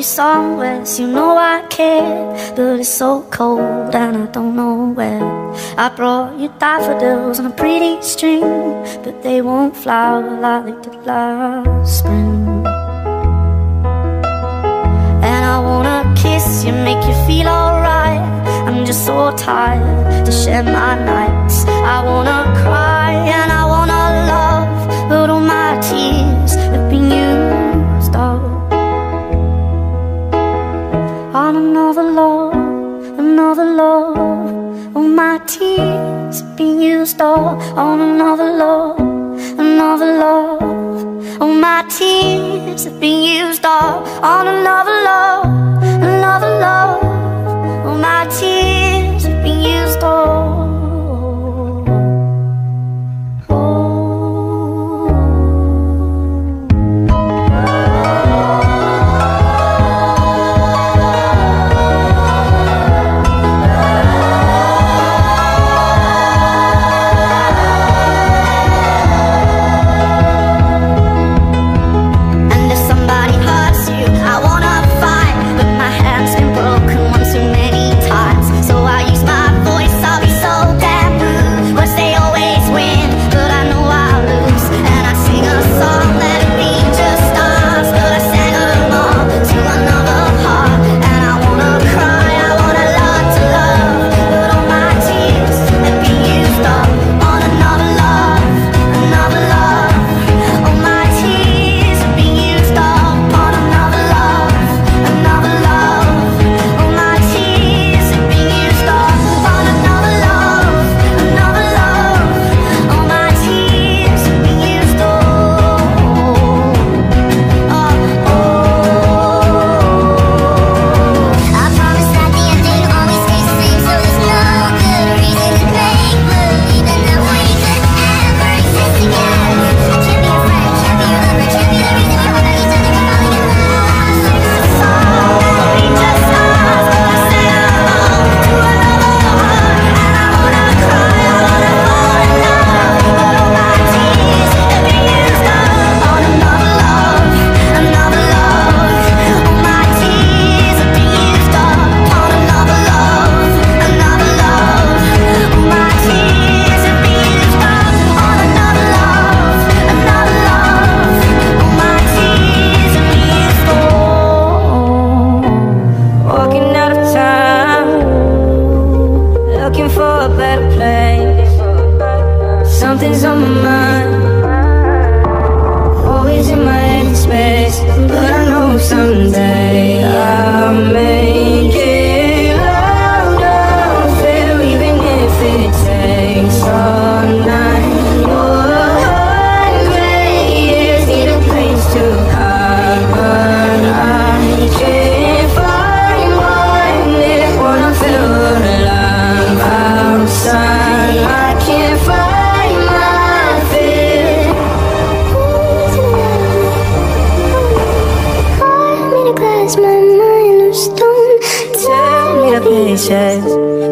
you somewheres. You know I care, but it's so cold and I don't know where. I brought you daffodils on a pretty string, but they won't flower like they did last spring. And I wanna kiss you, make you feel alright. I'm just so tired to share my nights. I wanna cry and I wanna love, but all my tears have been used up on another love, another love. All my tears have been used up on another love, another love. All my tears have been used up on another love, another love. All my tears have been used up.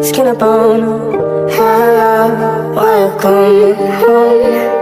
Skin up on, hello, welcome home.